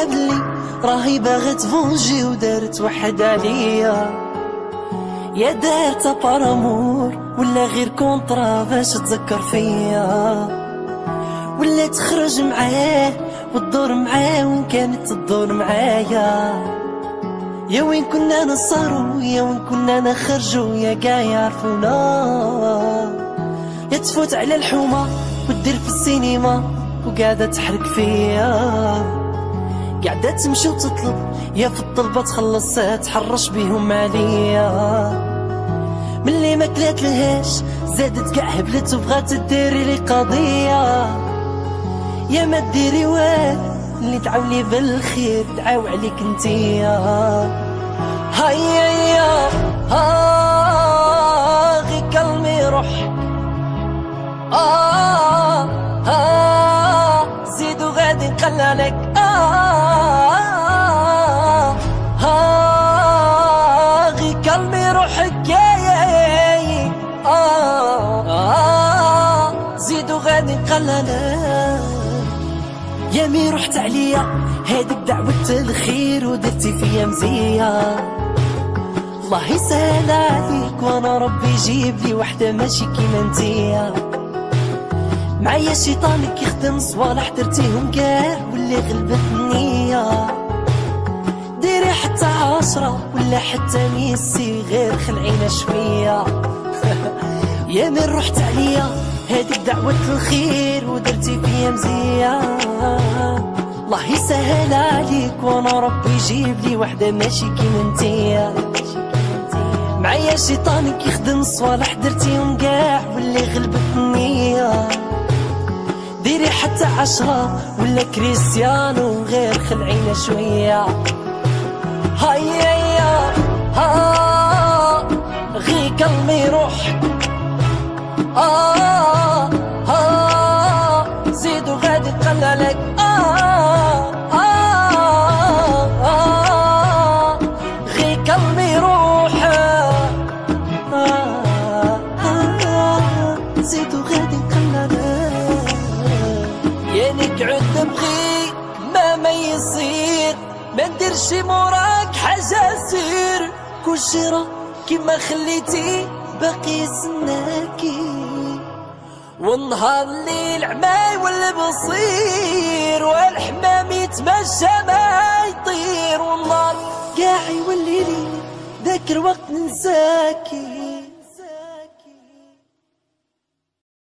قبلي راهي باغي تفونجي ودارت وحد عليا. يا دارت بارامور ولا غير كونطرا باش تذكر فيا، ولا تخرج معاه وتدور معاه وين كانت تدور معايا. يا وين كنا نسهرو، يا وين كنا نخرجو، يا كاع يعرفونا. يا تفوت على الحومة وتدير في السينما وقاعدة تحرك فيا، قاعدة تمشي وتطلب، يا في الطلبة تخلص تحرش بيهم عليا. ملي ما كلات لهاش زادت كاع هبلت وبغات ديري لي قضية. يا ما ديري والو اللي تعاوني بالخير تعاو عليك انتيا. هيا يا غي كلمي روحك، زيد وغادي نقل عليك، غي كلمي روحك، ياي زيد وغادي نقل عليك. يا مي رحت عليا هاديك دعوت الخير ودرتي فيا مزية. الله يسهل عليك وانا ربي يجيب لي وحده ماشي كيما انتيا. معايا شيطانك يخدم صوالح درتيهم كاع واللي غلبت النية. ديري حتى 10 ولا حتى ميسي غير خلعينا شوية. يا مي رحت عليا هاديك دعوة الخير ودرتي فيا مزية. الله يسهل عليك وانا ربي يجيب لي وحده ماشي كيما انتيا. معايا شيطانك يخدم صوالح درتيهم كاع واللي غلبت النية. ديري حتى 10 ولا كريستيانو غير خلعينا شوية. هيا يا غي كلمي روحك، زيد وغادي نقل عليك، غي كلمي روحك، زيد وغادي نقل عليك. ياني قعدت نبغيك ما يصير، ما نديرش موراك حاجة سير. كلشي راه كيما خليتي باقي يسناكي، والنهار الليل عماي والبصير، والحمام يتمشى ما يطير، والنار كاع يولي لي ذاك الوقت ننساكي.